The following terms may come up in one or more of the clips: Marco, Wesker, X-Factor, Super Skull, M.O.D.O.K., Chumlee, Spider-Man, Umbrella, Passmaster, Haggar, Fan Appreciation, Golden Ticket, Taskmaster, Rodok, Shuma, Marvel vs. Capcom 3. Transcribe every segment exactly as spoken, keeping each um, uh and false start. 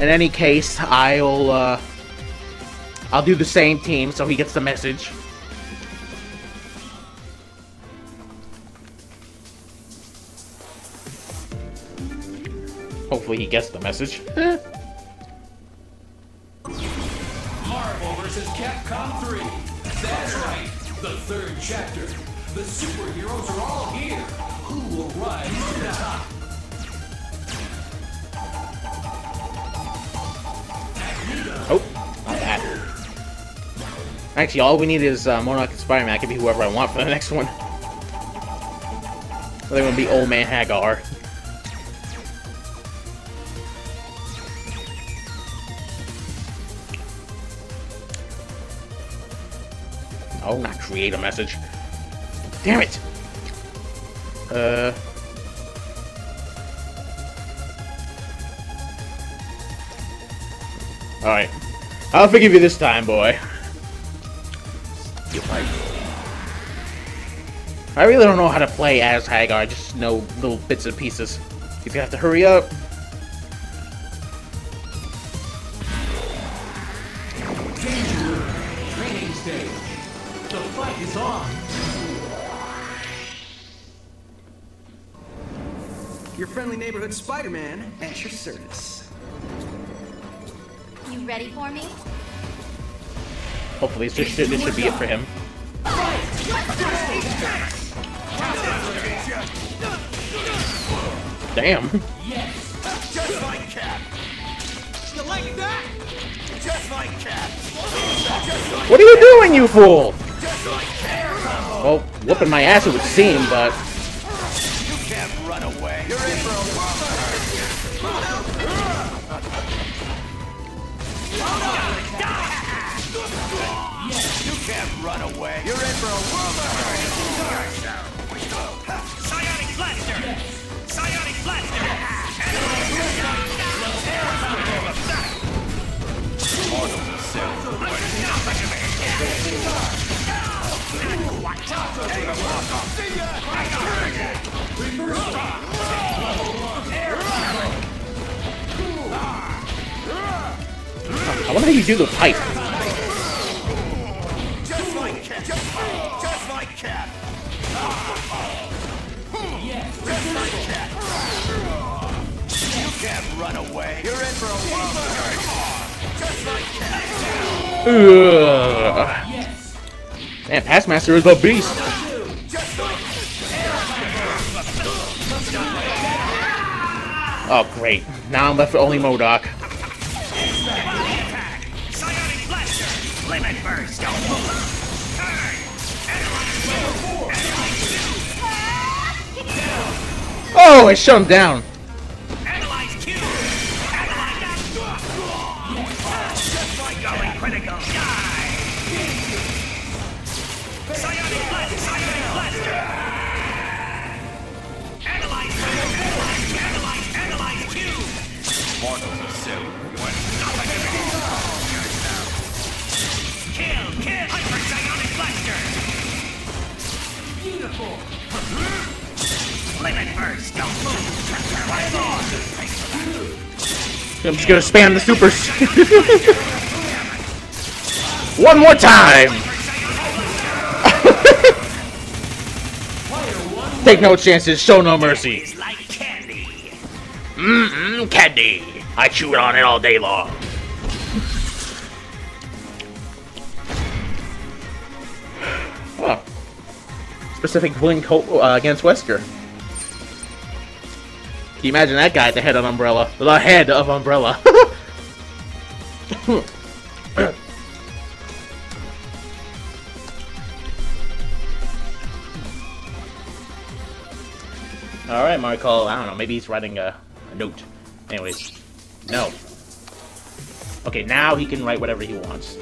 In any case, I'll, uh, I'll do the same team so he gets the message. Hopefully he gets the message. Marvel versus. Capcom three. That's right, the third chapter. The superheroes are all here. Who will rise to the top? Actually, all we need is uh, M O D O K and Spider-Man. I can be whoever I want for the next one. So they're gonna be Old Man Haggar. Oh, not create a message. Damn it! Uh. Alright. I'll forgive you this time, boy. I really don't know how to play as Haggar, I just know little bits and pieces. He's gonna have to hurry up. Danger training stage. The fight is on. Your friendly neighborhood Spider-Man at your service. You ready for me? Hopefully, this should, this should be it for him. Damn. Yes. Just like Cap. You like that? Just like Cap. What are you doing, you fool? Well, whooping my ass it would seem, but you can't run away. You're in for a yes, you can't run away. You're in for a world. Psionic blaster. Psionic blaster! I wonder how you do the pipe. Just like Cap. Just like Cap. Run away. You're in for a walk. Just like that. Yes. Man, Passmaster is a beast. Just like oh great. Now I'm left with only M O D O K. Psionic blaster. Lemon burst. Don't move. Turn. Oh, it shut him down. I'm just gonna spam the supers. One more time. Take no chances, show no mercy. Mm-mm, candy. I chewed on it all day long. Oh. Specific win uh, against Wesker. Can you imagine that guy at the head of Umbrella? The head of Umbrella. Alright, Marco. I don't know. Maybe he's writing a, a note. Anyways. No. Okay, now he can write whatever he wants.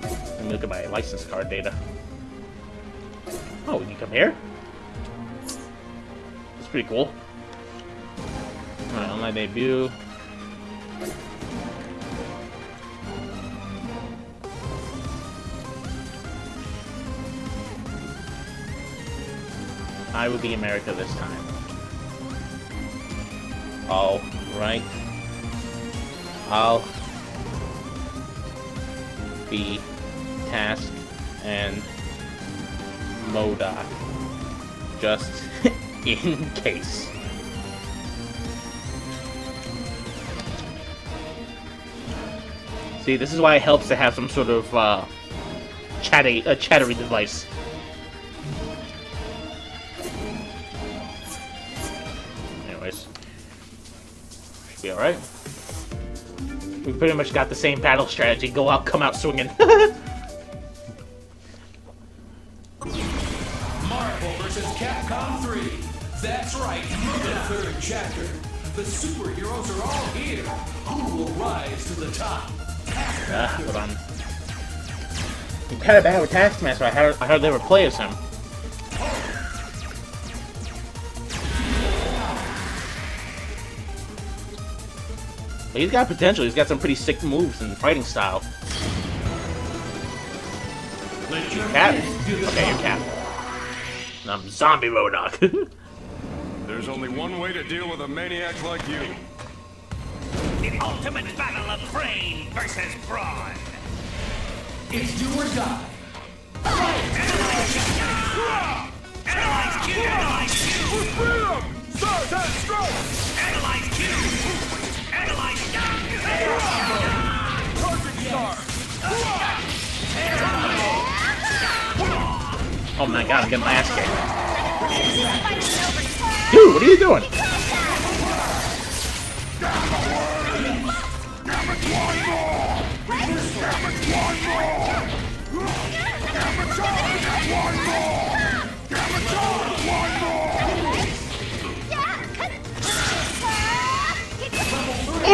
Let me look at my license card data. Oh, we can come here? That's pretty cool. Alright, on my debut. I will be America this time. All right. I'll be Task and M O D O K just in case. See, this is why it helps to have some sort of uh, chatty, a uh, chattery device. All right, we pretty much got the same battle strategy. Go out, come out swinging. Marvel versus. Capcom three. That's right, the third chapter. The superheroes are all here. Who will rise to the top? Ah, hold on. We've had a battle with Taskmaster. I heard, I heard they were players him. But he's got potential. He's got some pretty sick moves in the fighting style. Your Cap? Okay, you're Cap. I'm Zombie Rodok. There's only one way to deal with a maniac like you. The ultimate battle of brain versus brawn. It's do or die. Analyze Q! Analyze Q! Analyze Q! Analyze Q! Oh my god, I'm getting my ass kicked. Dude, what are you doing?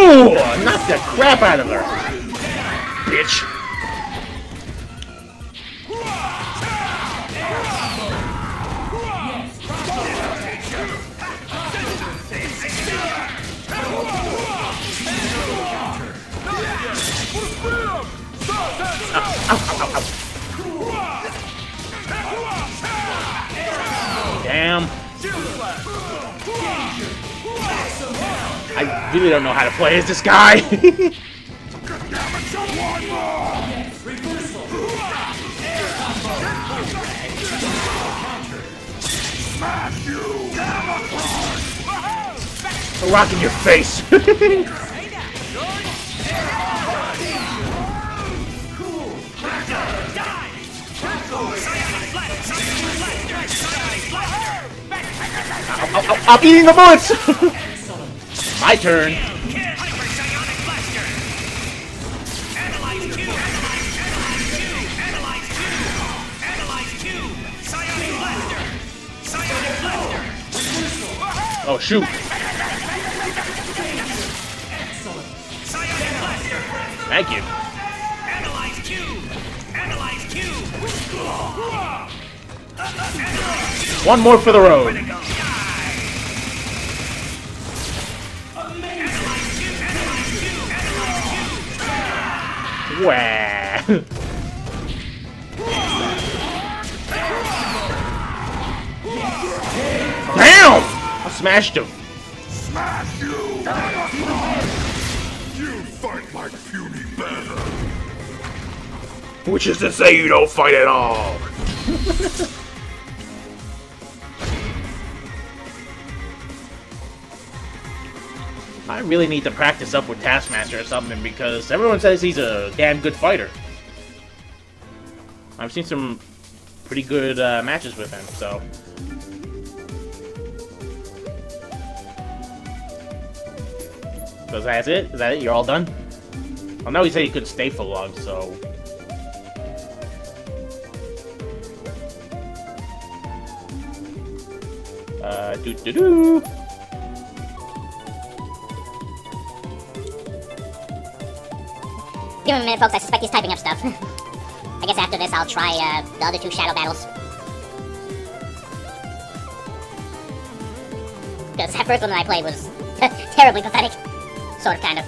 Ooh, knock the crap out of her, bitch. Damn. I really don't know how to play as this guy. A rock in your face. I'm eating the bullets. My turn. Oh shoot. Thank you. Analyze Q. Analyze Q. One more for the road. Wow. Damn! I smashed him. Smash you! You fight like puny better. Which is to say you don't fight at all. I really need to practice up with Taskmaster or something, because everyone says he's a damn good fighter. I've seen some pretty good uh, matches with him, so... So that's it? Is that it? You're all done? Well, no, he said he couldn't stay for long, so... Uh, doo-doo-doo! Give him a minute, folks. I suspect he's typing up stuff. I guess after this, I'll try uh, the other two shadow battles. because that first one that I played was terribly pathetic. Sort of, kind of.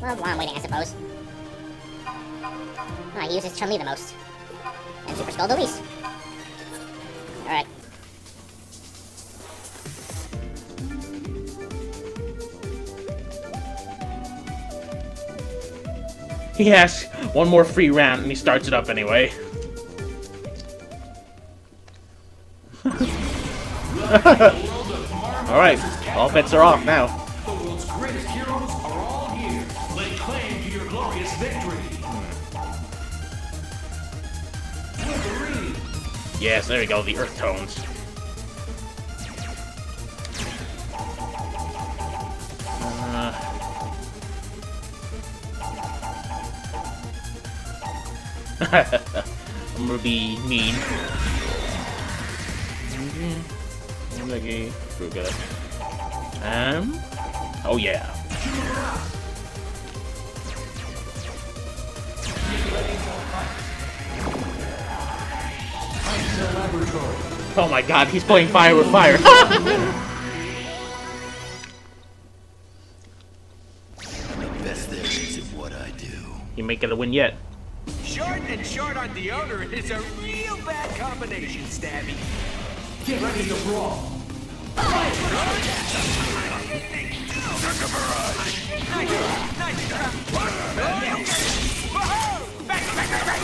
Well, while I'm waiting, I suppose. Well, he uses Chumlee the most. And Super Skull the least. Alright. He has one more free round, and he starts it up anyway. Alright, all bets are off now. Yes, there we go, the earth tones. Uh, I'm gonna be mean. Um, oh yeah. Oh my god, he's playing fire with fire. The best there is of what I do. You ain't gonna win yet. Short and short on deodorant is a real bad combination, Stabby. Get ready to brawl.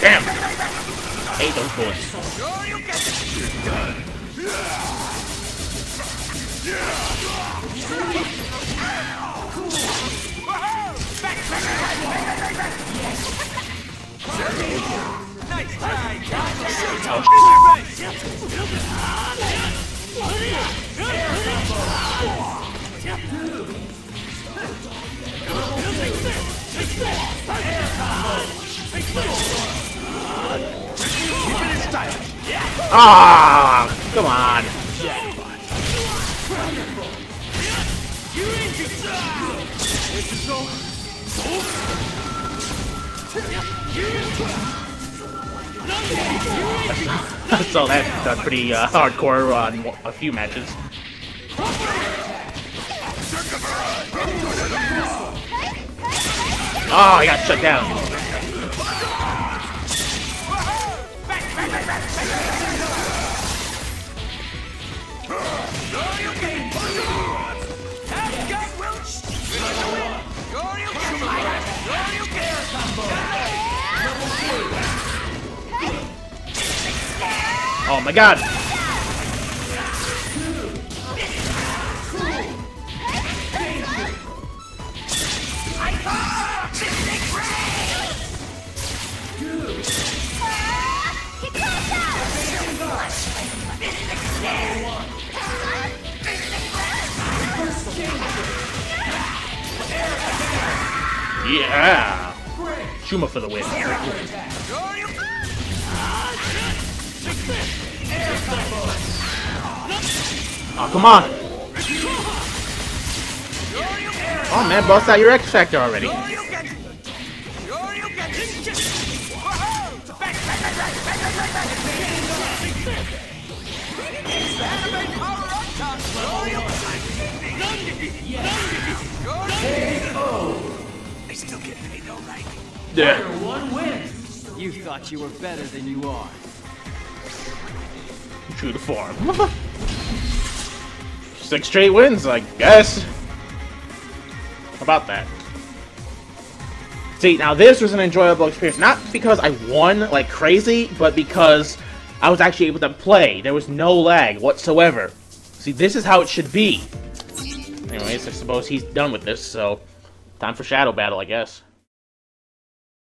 Damn! Hey, don't push. Oh, ah, come on. So that's uh, pretty uh, hardcore on uh, a few matches. Oh, I got shut down. Oh my god! Yeah! Shuma for the win. Oh, come on! Oh man, bust out your X-Factor already. I still get paid though, right? Yeah. One win. You thought you were better than you are. True to form. Six straight wins, I guess. How about that? See, now this was an enjoyable experience. Not because I won like crazy, but because I was actually able to play. There was no lag whatsoever. See, this is how it should be. Anyways, I suppose he's done with this, so time for Shadow Battle, I guess.